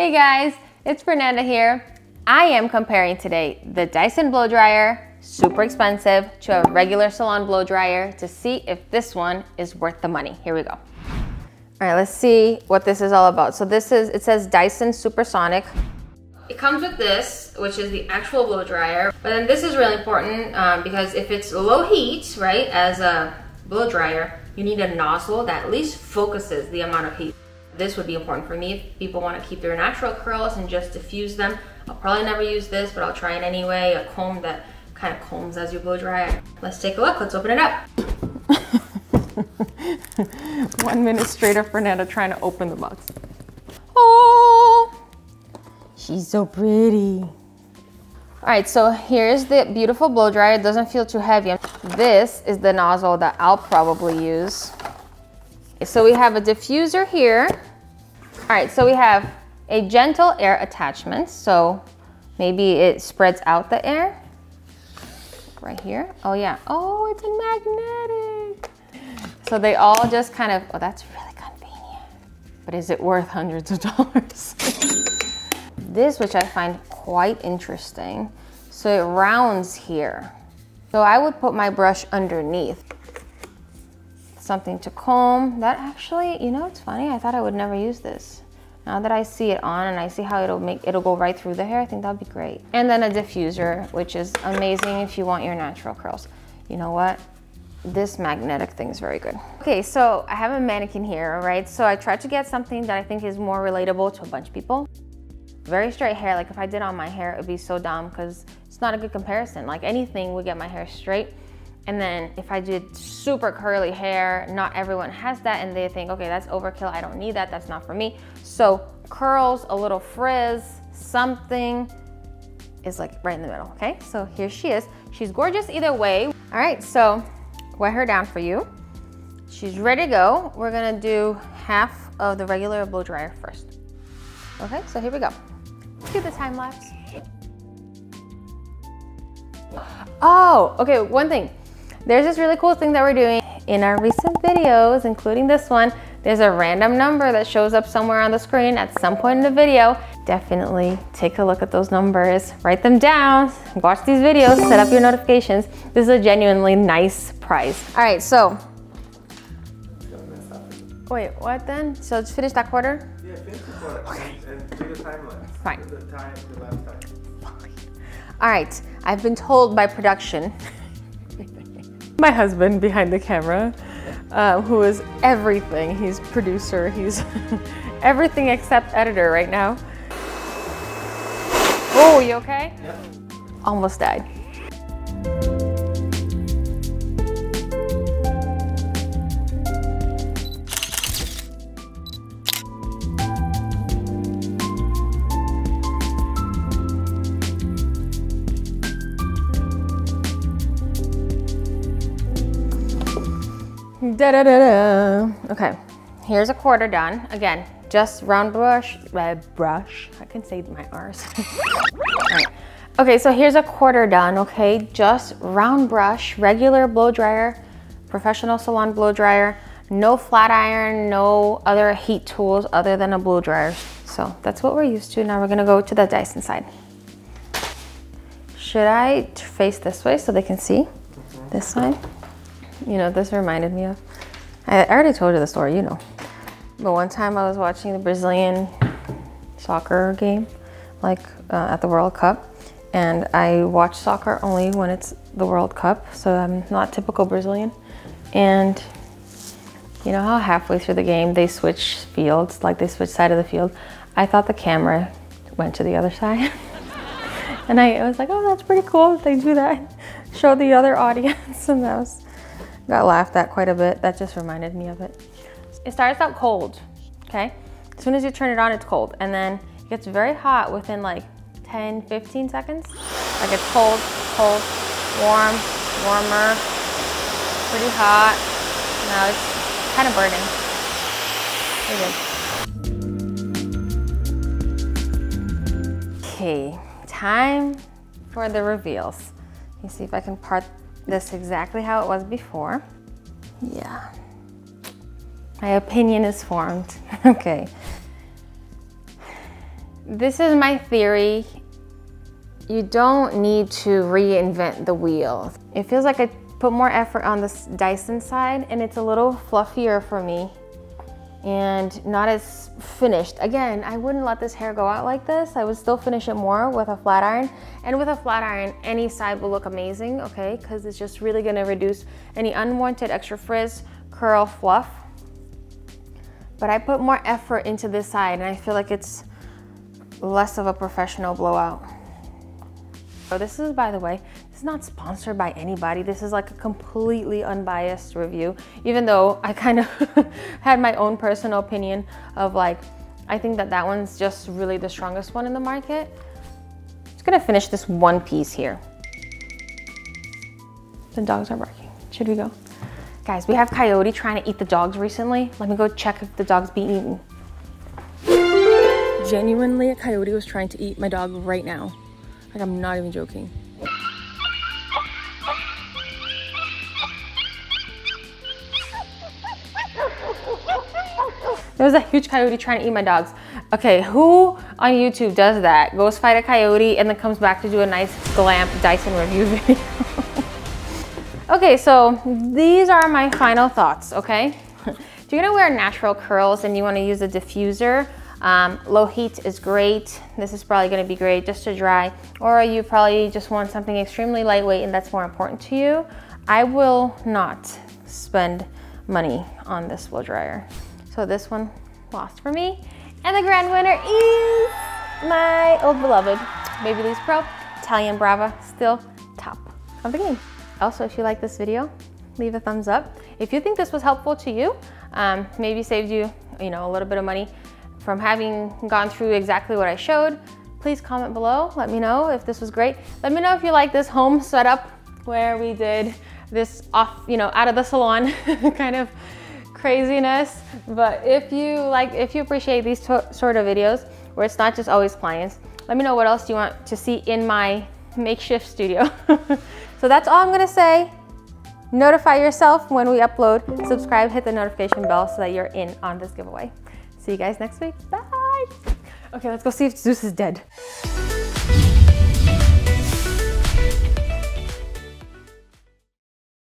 Hey guys, it's Fernanda here. I am comparing today the Dyson blow dryer, super expensive, to a regular salon blow dryer to see if this one is worth the money. Here we go. All right, let's see what this is all about. So this is, it says Dyson Supersonic. It comes with this, which is the actual blow dryer. But then this is really important because if it's low heat, right, as a blow dryer, you need a nozzle that at least focuses the amount of heat. This would be important for me if people want to keep their natural curls and just diffuse them. I'll probably never use this, but I'll try it anyway. A comb that kind of combs as you blow dry. Let's take a look. Let's open it up. 1 minute straight of Fernanda trying to open the box. Oh, she's so pretty. All right, so here's the beautiful blow dryer. It doesn't feel too heavy. This is the nozzle that I'll probably use. So we have a diffuser here. All right, so we have a gentle air attachment. So maybe it spreads out the air right here. Oh yeah, oh, it's magnetic. So they all just kind of, oh, that's really convenient. But is it worth hundreds of dollars? This, which I find quite interesting. So it rounds here. So I would put my brush underneath. Something to comb. That actually, you know, it's funny. I thought I would never use this. Now that I see it on and I see how it'll go right through the hair, I think that'd be great. And then a diffuser, which is amazing if you want your natural curls. You know what? This magnetic thing's very good. Okay, so I have a mannequin here, right? So I tried to get something that I think is more relatable to a bunch of people. Very straight hair. Like if I did on my hair, it'd be so dumb because it's not a good comparison. Like anything would get my hair straight. And then if I did super curly hair, not everyone has that and they think, okay, that's overkill, I don't need that, that's not for me. So curls, a little frizz, something is like right in the middle, okay? So here she is. She's gorgeous either way. All right, so wet her down for you. She's ready to go. We're gonna do half of the regular blow dryer first. Okay, so here we go. Let's do the time lapse. Oh, okay, one thing. There's this really cool thing that we're doing in our recent videos, including this one. There's a random number that shows up somewhere on the screen at some point in the video. Definitely take a look at those numbers, write them down, watch these videos, set up your notifications. This is a genuinely nice prize. All right, so. Wait, what then? So let's finish that quarter? Yeah, finish the quarter and do the time lapse. Fine. Do the time, the last time. Fine. All right, I've been told by production. My husband behind the camera, who is everything. He's producer, he's everything except editor right now. Oh, you okay? Yep. Almost died. Da, da, da, da. Okay, here's a quarter done. Again, just round brush, I can say my R's. Right. Okay, so here's a quarter done, okay? Just round brush, regular blow dryer, professional salon blow dryer, no flat iron, no other heat tools other than a blow dryer. So that's what we're used to. Now we're gonna go to the Dyson side. Should I face this way so they can see this side? You know, this reminded me of, I already told you the story, you know. But one time I was watching the Brazilian soccer game, like at the World Cup, and I watch soccer only when it's the World Cup, so I'm not typical Brazilian. And you know how halfway through the game they switch fields, like they switch side of the field? I thought the camera went to the other side. And I was like, oh, that's pretty cool that they do that. Show the other audience, and that was... Got laughed at quite a bit. That just reminded me of it. It starts out cold, okay? As soon as you turn it on, it's cold. And then it gets very hot within like 10, 15 seconds. Like it's cold, cold, warm, warmer, pretty hot. Now it's kind of burning. Pretty good. Okay, time for the reveals. Let me see if I can part this exactly how it was before. Yeah. My opinion is formed. Okay. This is my theory. You don't need to reinvent the wheel. It feels like I put more effort on the Dyson side and it's a little fluffier for me and not as finished. Again, I wouldn't let this hair go out like this. I would still finish it more with a flat iron, and with a flat iron any side will look amazing, okay, because it's just really going to reduce any unwanted extra frizz, curl, fluff. But I put more effort into this side and I feel like it's less of a professional blowout. So this is, by the way, this is not sponsored by anybody. This is like a completely unbiased review, even though I kind of had my own personal opinion of like, I think that that one's just really the strongest one in the market. I'm just gonna finish this one piece here. The dogs are barking. Should we go? Guys, we have Coyote trying to eat the dogs recently. Let me go check if the dogs be eaten. Genuinely, a coyote was trying to eat my dog right now. Like, I'm not even joking. There was a huge coyote trying to eat my dogs. Okay, who on YouTube does that? Goes fight a coyote and then comes back to do a nice glamp Dyson review video. Okay, so these are my final thoughts, okay? If you're gonna wear natural curls and you wanna use a diffuser, low heat is great. This is probably going to be great just to dry, or you probably just want something extremely lightweight and that's more important to you. I will not spend money on this blow dryer. So this one lost for me. And the grand winner is my old beloved BabyLiss Pro Italian Brava, still top of the game. Also, if you like this video, leave a thumbs up. If you think this was helpful to you, maybe saved you, a little bit of money from having gone through exactly what I showed, please comment below. Let me know if this was great. Let me know if you like this home setup where we did this off, out of the salon kind of craziness. But if you appreciate these sort of videos where it's not just always clients, let me know what else you want to see in my makeshift studio. So that's all I'm gonna say. Notify yourself when we upload, subscribe, hit the notification bell so that you're in on this giveaway. See you guys next week. Bye. Okay, let's go see if Zeus is dead.